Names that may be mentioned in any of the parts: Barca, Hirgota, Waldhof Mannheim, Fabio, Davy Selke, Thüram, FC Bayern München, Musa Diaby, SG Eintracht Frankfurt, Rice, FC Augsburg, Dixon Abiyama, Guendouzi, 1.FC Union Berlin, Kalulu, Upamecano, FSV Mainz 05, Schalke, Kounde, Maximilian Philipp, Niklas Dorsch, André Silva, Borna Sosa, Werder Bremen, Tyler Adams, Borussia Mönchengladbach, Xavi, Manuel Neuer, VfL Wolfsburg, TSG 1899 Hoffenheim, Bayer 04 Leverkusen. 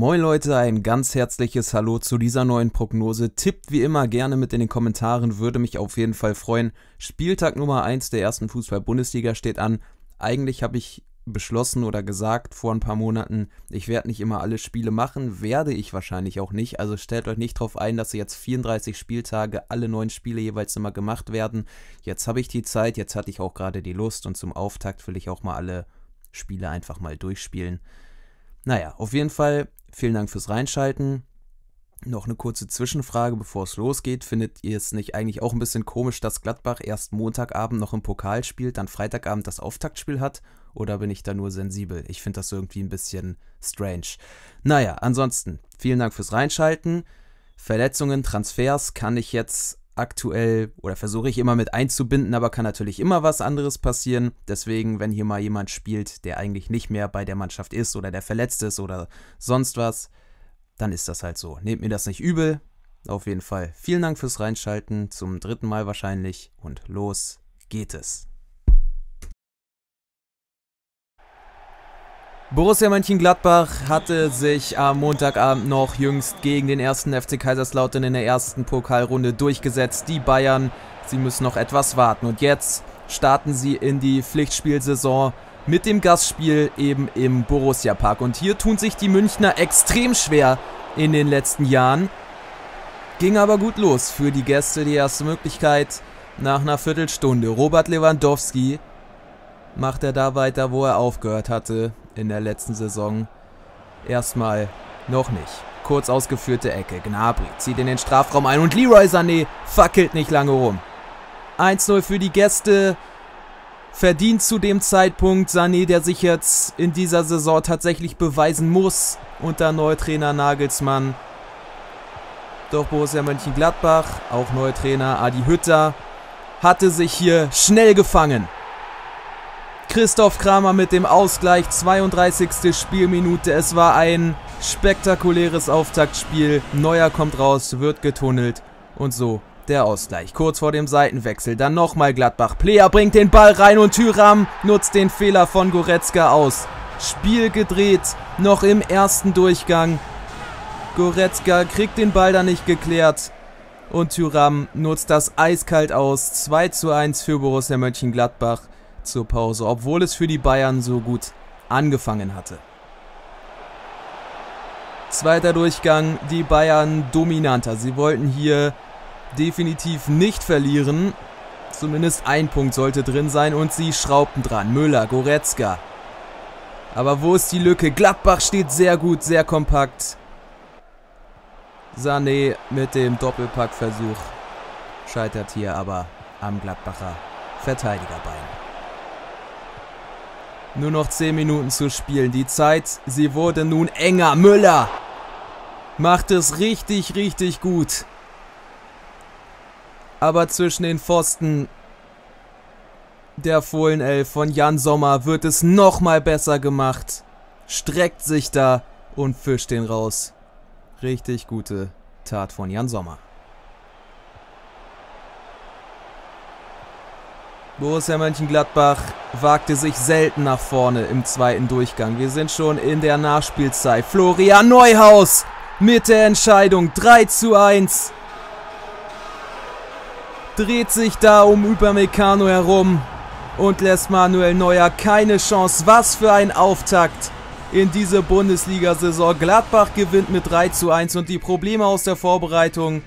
Moin Leute, ein ganz herzliches Hallo zu dieser neuen Prognose. Tippt wie immer gerne mit in den Kommentaren, würde mich auf jeden Fall freuen. Spieltag Nummer 1 der ersten Fußball-Bundesliga steht an. Eigentlich habe ich beschlossen oder gesagt vor ein paar Monaten, ich werde nicht immer alle Spiele machen, werde ich wahrscheinlich auch nicht. Also stellt euch nicht darauf ein, dass jetzt 34 Spieltage alle 9 Spiele jeweils immer gemacht werden. Jetzt habe ich die Zeit, jetzt hatte ich auch gerade die Lust und zum Auftakt will ich auch mal alle Spiele einfach mal durchspielen. Naja, auf jeden Fall vielen Dank fürs Reinschalten. Noch eine kurze Zwischenfrage, bevor es losgeht. Findet ihr es nicht eigentlich auch ein bisschen komisch, dass Gladbach erst Montagabend noch im Pokal spielt, dann Freitagabend das Auftaktspiel hat? Oder bin ich da nur sensibel? Ich finde das irgendwie ein bisschen strange. Naja, ansonsten, vielen Dank fürs Reinschalten. Verletzungen, Transfers kann ich jetzt aktuell oder versuche ich immer mit einzubinden, aber kann natürlich immer was anderes passieren. Deswegen, wenn hier mal jemand spielt, der eigentlich nicht mehr bei der Mannschaft ist oder der verletzt ist oder sonst was, dann ist das halt so. Nehmt mir das nicht übel. Auf jeden Fall vielen Dank fürs Reinschalten, zum dritten Mal wahrscheinlich und los geht es. Borussia Mönchengladbach hatte sich am Montagabend noch jüngst gegen den 1. FC Kaiserslautern in der ersten Pokalrunde durchgesetzt. Die Bayern, sie müssen noch etwas warten. Und jetzt starten sie in die Pflichtspielsaison mit dem Gastspiel eben im Borussia Park. Und hier tun sich die Münchner extrem schwer in den letzten Jahren. Ging aber gut los für die Gäste. Die erste Möglichkeit nach einer Viertelstunde. Robert Lewandowski macht er da weiter, wo er aufgehört hatte. In der letzten Saison erstmal noch nicht. Kurz ausgeführte Ecke. Gnabri zieht in den Strafraum ein und Leroy Sané fackelt nicht lange rum. 1-0 für die Gäste. Verdient zu dem Zeitpunkt Sané, der sich jetzt in dieser Saison tatsächlich beweisen muss unter Neutrainer Nagelsmann. Doch Borussia Mönchengladbach, auch Neutrainer Adi Hütter, hatte sich hier schnell gefangen. Christoph Kramer mit dem Ausgleich, 32. Spielminute. Es war ein spektakuläres Auftaktspiel. Neuer kommt raus, wird getunnelt und so der Ausgleich. Kurz vor dem Seitenwechsel, dann nochmal Gladbach. Player bringt den Ball rein und Thüram nutzt den Fehler von Goretzka aus. Spiel gedreht, noch im ersten Durchgang. Goretzka kriegt den Ball da nicht geklärt. Und Thüram nutzt das eiskalt aus. 2:1 für Borussia Mönchengladbach. Zur Pause, obwohl es für die Bayern so gut angefangen hatte. Zweiter Durchgang, die Bayern dominanter. Sie wollten hier definitiv nicht verlieren. Zumindest ein Punkt sollte drin sein und sie schraubten dran. Müller, Goretzka. Aber wo ist die Lücke? Gladbach steht sehr gut, sehr kompakt. Sané mit dem Doppelpackversuch scheitert hier aber am Gladbacher Verteidigerbein. Nur noch 10 Minuten zu spielen. Die Zeit, sie wurde nun enger. Müller macht es richtig, richtig gut. Aber zwischen den Pfosten der Fohlenelf von Yann Sommer wird es nochmal besser gemacht. Streckt sich da und fischt den raus. Richtig gute Tat von Yann Sommer. Borussia Mönchengladbach wagte sich selten nach vorne im zweiten Durchgang. Wir sind schon in der Nachspielzeit. Florian Neuhaus mit der Entscheidung. 3:1. Dreht sich da um Upamecano herum und lässt Manuel Neuer keine Chance. Was für ein Auftakt in diese Bundesliga-Saison. Gladbach gewinnt mit 3:1 und die Probleme aus der Vorbereitung,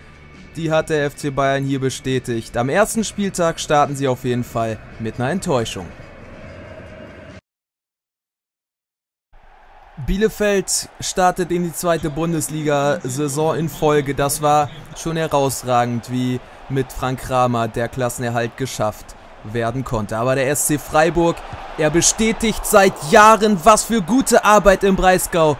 die hat der FC Bayern hier bestätigt. Am ersten Spieltag starten sie auf jeden Fall mit einer Enttäuschung. Bielefeld startet in die zweite Bundesliga-Saison in Folge. Das war schon herausragend, wie mit Frank Kramer der Klassenerhalt geschafft werden konnte. Aber der SC Freiburg, er bestätigt seit Jahren, was für gute Arbeit im Breisgau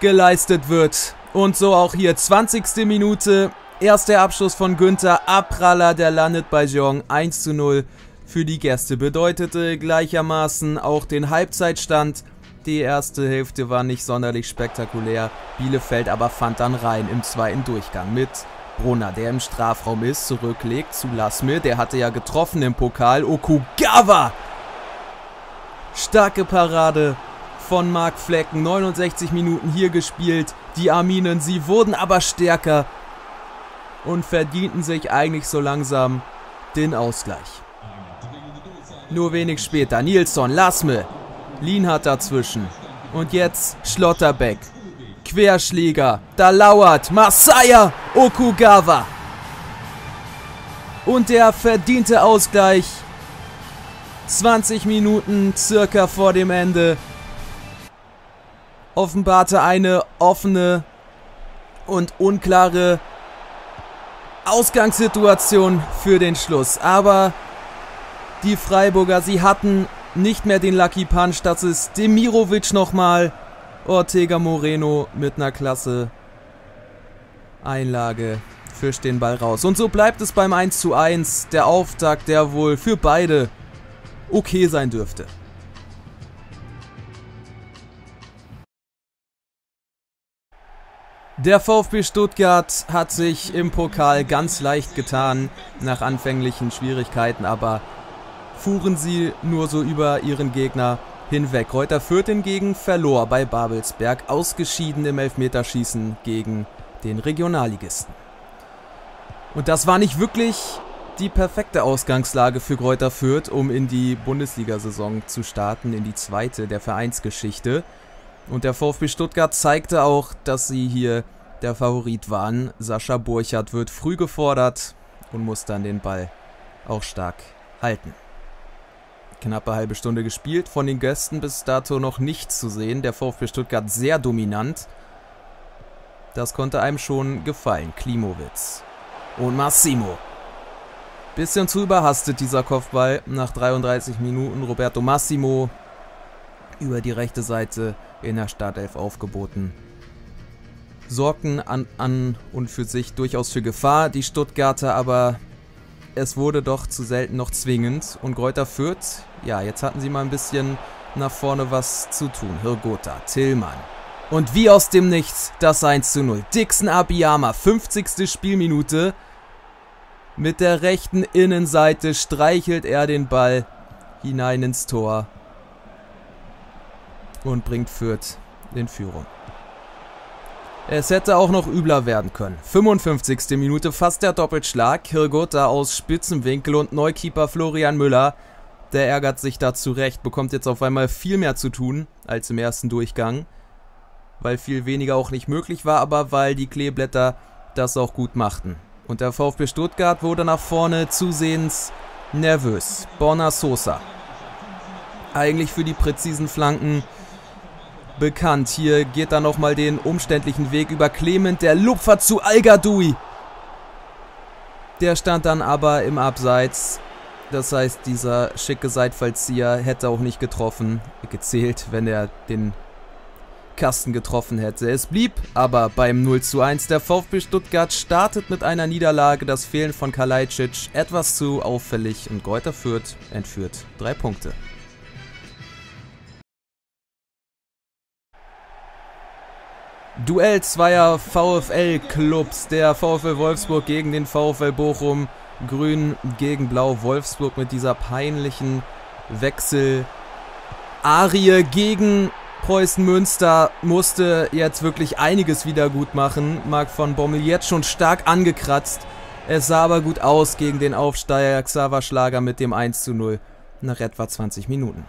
geleistet wird. Und so auch hier, 20. Minute. Erster Abschluss von Günther, Abpraller, der landet bei Jong. 1:0 für die Gäste. Bedeutete gleichermaßen auch den Halbzeitstand. Die erste Hälfte war nicht sonderlich spektakulär. Bielefeld aber fand dann rein im zweiten Durchgang mit Brunner, der im Strafraum ist, zurücklegt zu Lassme. Der hatte ja getroffen im Pokal. Okugawa! Starke Parade von Marc Flecken. 69 Minuten hier gespielt. Die Arminen, sie wurden aber stärker und verdienten sich eigentlich so langsam den Ausgleich. Nur wenig später Nilsson, Lassme, Lienhardt dazwischen. Und jetzt Schlotterbeck. Querschläger, da lauert Masaya Okugawa. Und der verdiente Ausgleich 20 Minuten circa vor dem Ende offenbarte eine offene und unklare Ausgangssituation für den Schluss. Aber die Freiburger, sie hatten nicht mehr den Lucky Punch. Das ist Demirovic nochmal. Ortega Moreno mit einer klasse Einlage. Fischt den Ball raus. Und so bleibt es beim 1:1. Der Auftakt, der wohl für beide okay sein dürfte. Der VfB Stuttgart hat sich im Pokal ganz leicht getan. Nach anfänglichen Schwierigkeiten aber fuhren sie nur so über ihren Gegner hinweg. Greuther Fürth hingegen verlor bei Babelsberg, ausgeschieden im Elfmeterschießen gegen den Regionalligisten. Und das war nicht wirklich die perfekte Ausgangslage für Greuther Fürth, um in die Bundesliga-Saison zu starten, in die zweite der Vereinsgeschichte. Und der VfB Stuttgart zeigte auch, dass sie hier der Favorit waren. Sascha Burchardt wird früh gefordert und muss dann den Ball auch stark halten. Knappe halbe Stunde gespielt, von den Gästen bis dato noch nichts zu sehen. Der VfB Stuttgart sehr dominant. Das konnte einem schon gefallen. Klimowitz und Massimo. Bisschen zu überhastet dieser Kopfball. Nach 33 Minuten Roberto Massimo über die rechte Seite in der Startelf aufgeboten. Sorgten an und für sich durchaus für Gefahr. Die Stuttgarter aber, es wurde doch zu selten noch zwingend. Und Greuther Fürth, ja, jetzt hatten sie mal ein bisschen nach vorne was zu tun. Hirgota, Tillmann. Und wie aus dem Nichts das 1:0. Dixon Abiyama, 50. Spielminute. Mit der rechten Innenseite streichelt er den Ball hinein ins Tor und bringt Fürth in Führung. Es hätte auch noch übler werden können. 55. Minute, fast der Doppelschlag. Hirgota aus Spitzenwinkel und Neukeeper Florian Müller. Der ärgert sich da zurecht, bekommt jetzt auf einmal viel mehr zu tun als im ersten Durchgang. Weil viel weniger auch nicht möglich war, aber weil die Kleeblätter das auch gut machten. Und der VfB Stuttgart wurde nach vorne zusehends nervös. Borna Sosa. Eigentlich für die präzisen Flanken bekannt. Hier geht er nochmal den umständlichen Weg über Clement. Der Lupfer zu Al-Gadoui. Der stand dann aber im Abseits. Das heißt, dieser schicke Seitfallzieher hätte auch nicht getroffen. Gezählt, wenn er den Kasten getroffen hätte. Es blieb aber beim 0:1. Der VfB Stuttgart startet mit einer Niederlage. Das Fehlen von Kalajdzic etwas zu auffällig und Greuther Fürth entführt 3 Punkte. Duell zweier VfL-Clubs. Der VfL Wolfsburg gegen den VfL Bochum. Grün gegen Blau. Wolfsburg mit dieser peinlichen Wechsel-Arie gegen Preußen Münster musste jetzt wirklich einiges wieder gut machen. Marc von Bommel jetzt schon stark angekratzt. Es sah aber gut aus gegen den Aufsteiger Xaver Schlager mit dem 1:0 nach etwa 20 Minuten.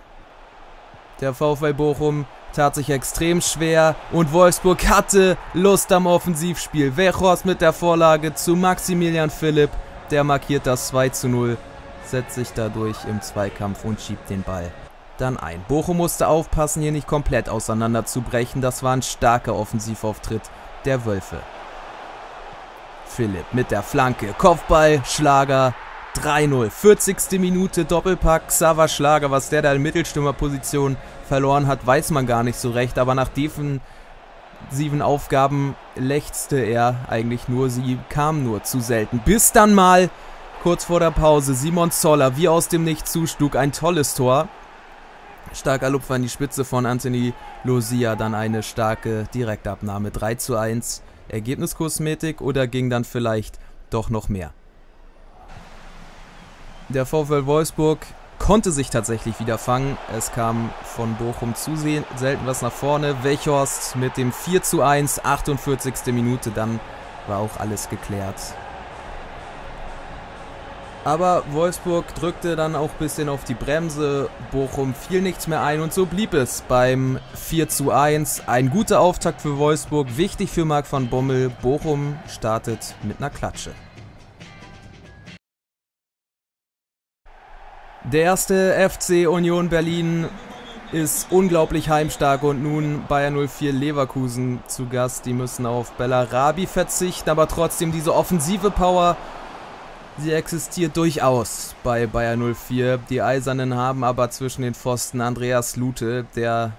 Der VfL Bochum tat sich extrem schwer und Wolfsburg hatte Lust am Offensivspiel. Weghorst mit der Vorlage zu Maximilian Philipp. Der markiert das 2:0, setzt sich dadurch im Zweikampf und schiebt den Ball dann ein. Bochum musste aufpassen, hier nicht komplett auseinanderzubrechen. Das war ein starker Offensivauftritt der Wölfe. Philipp mit der Flanke. Kopfball, Schlager, 3:0. 40. Minute, Doppelpack, Xaver Schlager. Was der da in Mittelstürmerposition verloren hat, weiß man gar nicht so recht. Aber nach defensiven Aufgaben lechzte er eigentlich nur. Sie kamen nur zu selten. Bis dann mal, kurz vor der Pause, Simon Zoller wie aus dem Nichts zuschlug. Ein tolles Tor. Starker Lupfer an die Spitze von Anthony Lucia, dann eine starke Direktabnahme. 3:1. Ergebniskosmetik oder ging dann vielleicht doch noch mehr? Der VfL Wolfsburg konnte sich tatsächlich wieder fangen. Es kam von Bochum zu selten was nach vorne. Weghorst mit dem 4:1, 48. Minute, dann war auch alles geklärt. Aber Wolfsburg drückte dann auch ein bisschen auf die Bremse, Bochum fiel nichts mehr ein und so blieb es beim 4:1. Ein guter Auftakt für Wolfsburg, wichtig für Marc van Bommel, Bochum startet mit einer Klatsche. Der erste FC Union Berlin ist unglaublich heimstark und nun Bayer 04 Leverkusen zu Gast. Die müssen auf Bellarabi verzichten, aber trotzdem diese offensive Power, sie existiert durchaus bei Bayer 04. Die Eisernen haben aber zwischen den Pfosten Andreas Lute, der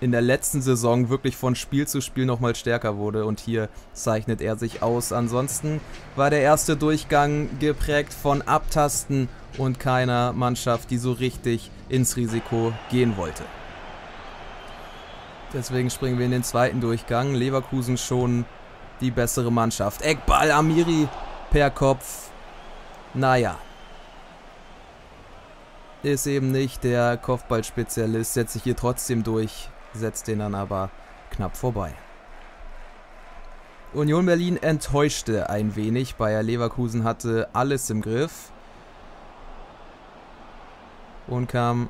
in der letzten Saison wirklich von Spiel zu Spiel nochmal stärker wurde. Und hier zeichnet er sich aus. Ansonsten war der erste Durchgang geprägt von Abtasten und keiner Mannschaft, die so richtig ins Risiko gehen wollte. Deswegen springen wir in den zweiten Durchgang. Leverkusen schon die bessere Mannschaft. Eckball, Amiri per Kopf. Naja, ist eben nicht der Kopfballspezialist, setzt sich hier trotzdem durch, setzt den dann aber knapp vorbei. Union Berlin enttäuschte ein wenig, Bayer Leverkusen hatte alles im Griff und kam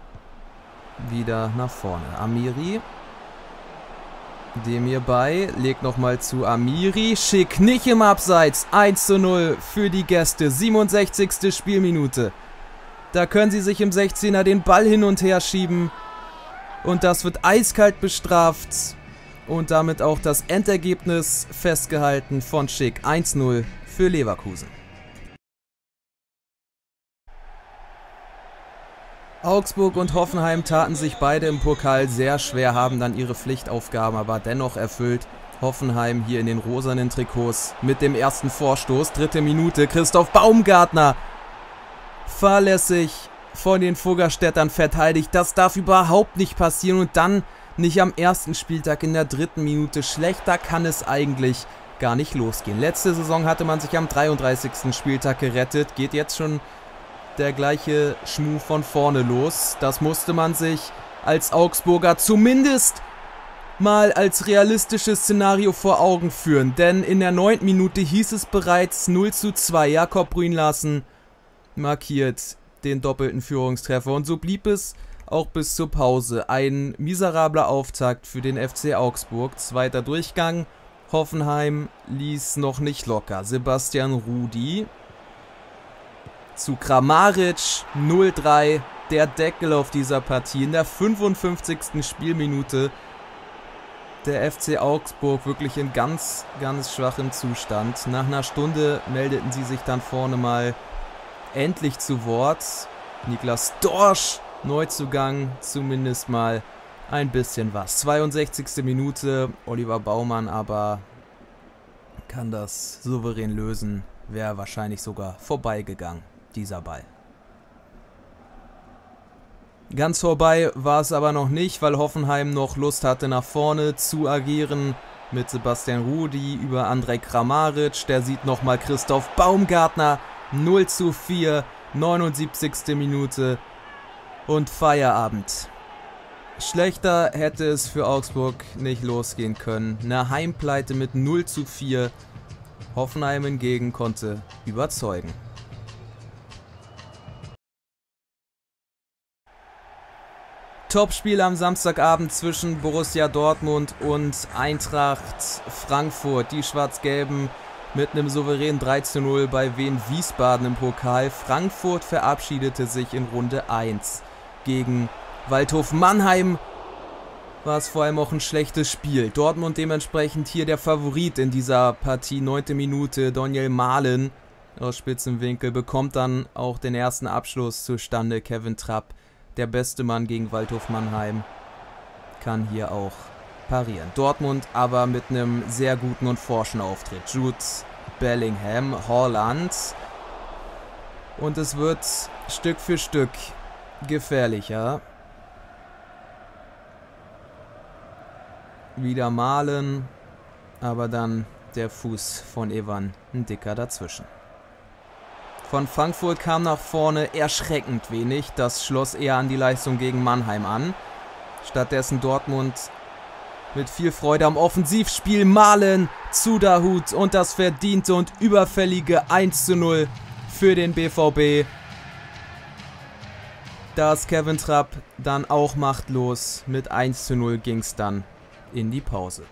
wieder nach vorne. Amiri, dem hierbei, legt nochmal zu Amiri, Schick nicht im Abseits, 1:0 für die Gäste, 67. Spielminute. Da können sie sich im 16er den Ball hin und her schieben und das wird eiskalt bestraft und damit auch das Endergebnis festgehalten von Schick, 1:0 für Leverkusen. Augsburg und Hoffenheim taten sich beide im Pokal sehr schwer, haben dann ihre Pflichtaufgaben aber dennoch erfüllt. Hoffenheim hier in den rosanen Trikots mit dem ersten Vorstoß, 3. Minute, Christoph Baumgartner. Fahrlässig von den Vogelstädtern verteidigt, das darf überhaupt nicht passieren und dann nicht am ersten Spieltag in der 3. Minute, schlechter kann es eigentlich gar nicht losgehen. Letzte Saison hatte man sich am 33. Spieltag gerettet, geht jetzt schon der gleiche Schmuh von vorne los. Das musste man sich als Augsburger zumindest mal als realistisches Szenario vor Augen führen. Denn in der 9. Minute hieß es bereits 0:2. Jakob Brünlassen markiert den doppelten Führungstreffer. Und so blieb es auch bis zur Pause. Ein miserabler Auftakt für den FC Augsburg. Zweiter Durchgang. Hoffenheim ließ noch nicht locker. Sebastian Rudy zu Kramaric, 0:3, der Deckel auf dieser Partie in der 55. Spielminute. Der FC Augsburg wirklich in ganz, ganz schwachem Zustand. Nach einer Stunde meldeten sie sich dann vorne mal endlich zu Wort. Niklas Dorsch, Neuzugang, zumindest mal ein bisschen was. 62. Minute, Oliver Baumann aber kann das souverän lösen. Wäre wahrscheinlich sogar vorbeigegangen, dieser Ball. Ganz vorbei war es aber noch nicht, weil Hoffenheim noch Lust hatte, nach vorne zu agieren. Mit Sebastian Rudy über Andrej Kramaric. Der sieht nochmal Christoph Baumgartner. 0:4, 79. Minute und Feierabend. Schlechter hätte es für Augsburg nicht losgehen können. Eine Heimpleite mit 0:4. Hoffenheim hingegen konnte überzeugen. Topspiel am Samstagabend zwischen Borussia Dortmund und Eintracht Frankfurt. Die Schwarz-Gelben mit einem souveränen 3:0 bei Wien Wiesbaden im Pokal. Frankfurt verabschiedete sich in Runde 1 gegen Waldhof Mannheim. War es vor allem auch ein schlechtes Spiel. Dortmund dementsprechend hier der Favorit in dieser Partie. 9. Minute, Daniel Mahlen aus Spitzenwinkel bekommt dann auch den ersten Abschluss zustande. Kevin Trapp, der beste Mann gegen Waldhof Mannheim, kann hier auch parieren. Dortmund aber mit einem sehr guten und forschen Auftritt. Jude Bellingham, Haaland. Und es wird Stück für Stück gefährlicher. Wieder Malen, aber dann der Fuß von Evan, ein dicker dazwischen. Von Frankfurt kam nach vorne erschreckend wenig. Das schloss eher an die Leistung gegen Mannheim an. Stattdessen Dortmund mit viel Freude am Offensivspiel. Malen zu Dahut und das verdiente und überfällige 1:0 für den BVB. Da ist Kevin Trapp dann auch machtlos. Mit 1:0 ging es dann in die Pause.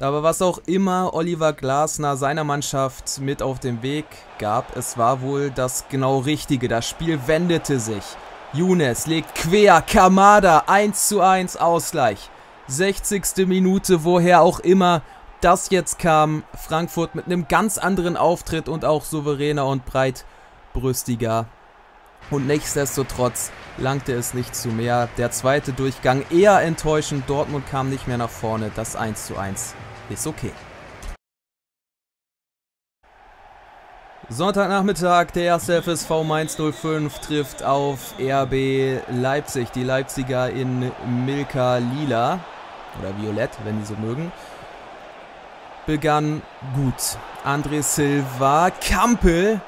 Aber was auch immer Oliver Glasner seiner Mannschaft mit auf den Weg gab, es war wohl das genau Richtige. Das Spiel wendete sich. Younes legt quer, Kamada 1:1 Ausgleich. 60. Minute, woher auch immer das jetzt kam. Frankfurt mit einem ganz anderen Auftritt und auch souveräner und breitbrüstiger. Und nichtsdestotrotz langte es nicht zu mehr. Der zweite Durchgang eher enttäuschend. Dortmund kam nicht mehr nach vorne. Das 1:1. Ist okay. Sonntagnachmittag, der erste FSV Mainz 05 trifft auf RB Leipzig. Die Leipziger in Milka Lila oder Violett, wenn die so mögen, begann gut. André Silva, Kampel.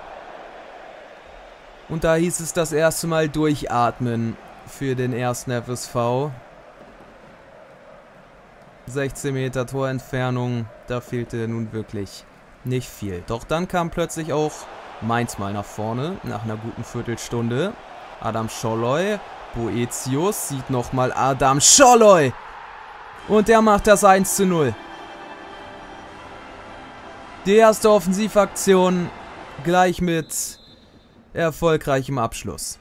Und da hieß es das erste Mal durchatmen für den ersten FSV. 16 Meter Torentfernung, da fehlte nun wirklich nicht viel. Doch dann kam plötzlich auch Mainz mal nach vorne, nach einer guten Viertelstunde. Adam Scholloy, Boetius sieht nochmal Adam Scholloy. Und der macht das 1:0. Die erste Offensivaktion gleich mit erfolgreichem Abschluss.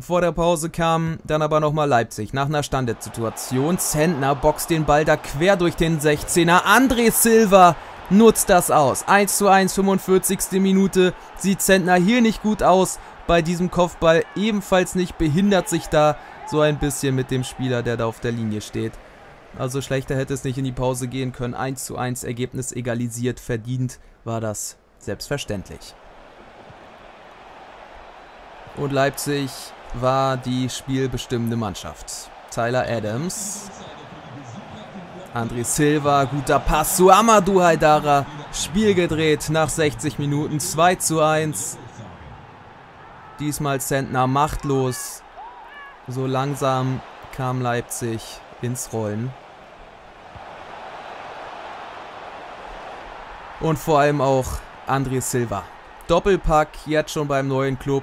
Vor der Pause kam dann aber nochmal Leipzig. Nach einer Standardsituation. Zentner boxt den Ball da quer durch den 16er. André Silva nutzt das aus. 1:1, 45. Minute. Sieht Zentner hier nicht gut aus. Bei diesem Kopfball ebenfalls nicht. Behindert sich da so ein bisschen mit dem Spieler, der da auf der Linie steht. Also schlechter hätte es nicht in die Pause gehen können. 1:1, Ergebnis egalisiert. Verdient war das selbstverständlich. Und Leipzig war die spielbestimmende Mannschaft. Tyler Adams. André Silva, guter Pass zu Amadou Haidara. Spiel gedreht nach 60 Minuten. 2:1. Diesmal Zentner machtlos. So langsam kam Leipzig ins Rollen. Und vor allem auch André Silva. Doppelpack jetzt schon beim neuen Club.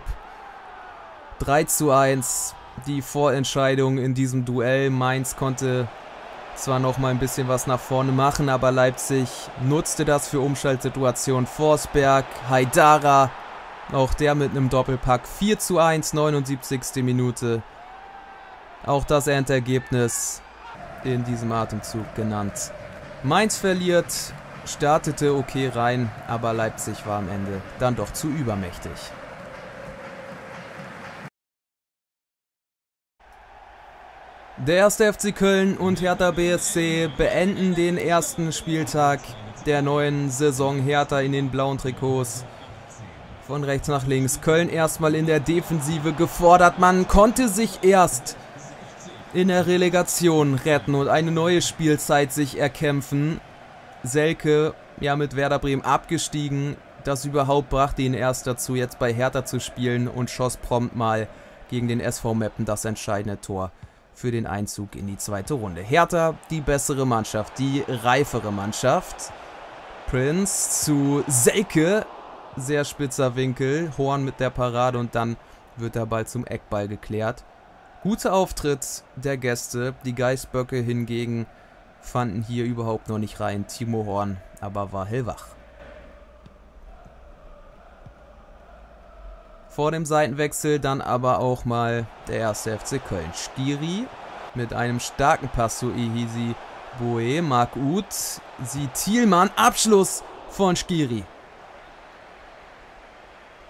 3:1, die Vorentscheidung in diesem Duell. Mainz konnte zwar noch mal ein bisschen was nach vorne machen, aber Leipzig nutzte das für Umschaltsituationen. Forsberg, Haidara, auch der mit einem Doppelpack. 4:1, 79. Minute. Auch das Endergebnis in diesem Atemzug genannt. Mainz verliert, startete okay rein, aber Leipzig war am Ende dann doch zu übermächtig. Der erste FC Köln und Hertha BSC beenden den ersten Spieltag der neuen Saison. Hertha in den blauen Trikots von rechts nach links. Köln erstmal in der Defensive gefordert. Man konnte sich erst in der Relegation retten und eine neue Spielzeit sich erkämpfen. Selke, ja, mit Werder Bremen abgestiegen. Das überhaupt brachte ihn erst dazu, jetzt bei Hertha zu spielen, und schoss prompt mal gegen den SV Meppen das entscheidende Tor für den Einzug in die zweite Runde. Hertha, die bessere Mannschaft, die reifere Mannschaft. Prinz zu Selke, sehr spitzer Winkel, Horn mit der Parade und dann wird der Ball zum Eckball geklärt. Guter Auftritt der Gäste, die Geißböcke hingegen fanden hier überhaupt noch nicht rein. Timo Horn aber war hellwach. Vor dem Seitenwechsel dann aber auch mal der erste FC Köln. Stiri mit einem starken Pass zu Ihisi Boe. Marc Uth, sie Thielmann, Abschluss von Stiri.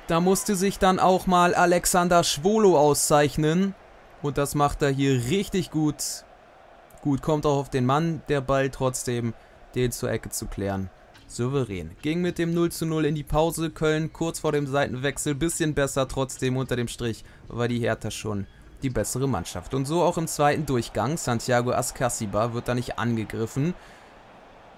Da musste sich dann auch mal Alexander Schwolo auszeichnen. Und das macht er hier richtig gut. Gut, kommt auch auf den Mann, der Ball trotzdem, den zur Ecke zu klären. Souverän. Ging mit dem 0:0 in die Pause. Köln kurz vor dem Seitenwechsel bisschen besser, trotzdem unter dem Strich war die Hertha schon die bessere Mannschaft. Und so auch im zweiten Durchgang. Santiago Ascasiba wird da nicht angegriffen.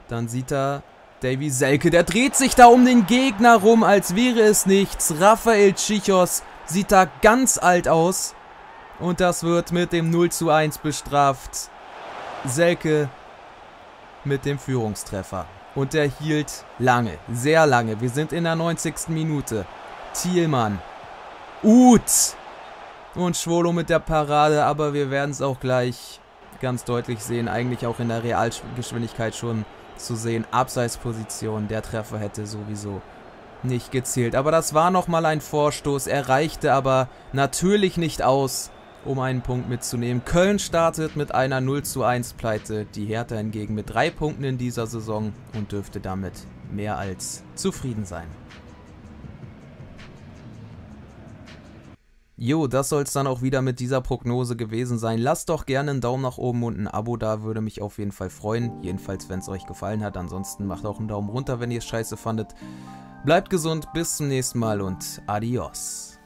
Dann sieht er Davy Selke, der dreht sich da um den Gegner rum, als wäre es nichts. Rafael Chichos sieht da ganz alt aus. Und das wird mit dem 0:1 bestraft. Selke mit dem Führungstreffer. Und der hielt lange, sehr lange. Wir sind in der 90. Minute. Thielmann. Uth. Und Schwolo mit der Parade. Aber wir werden es auch gleich ganz deutlich sehen. Eigentlich auch in der Realgeschwindigkeit schon zu sehen. Abseitsposition. Der Treffer hätte sowieso nicht gezählt. Aber das war nochmal ein Vorstoß. Er reichte aber natürlich nicht aus, um einen Punkt mitzunehmen. Köln startet mit einer 0:1 Pleite. Die Hertha hingegen mit 3 Punkten in dieser Saison und dürfte damit mehr als zufrieden sein. Jo, das soll es dann auch wieder mit dieser Prognose gewesen sein. Lasst doch gerne einen Daumen nach oben und ein Abo da, würde mich auf jeden Fall freuen. Jedenfalls, wenn es euch gefallen hat. Ansonsten macht auch einen Daumen runter, wenn ihr es scheiße fandet. Bleibt gesund, bis zum nächsten Mal und adios.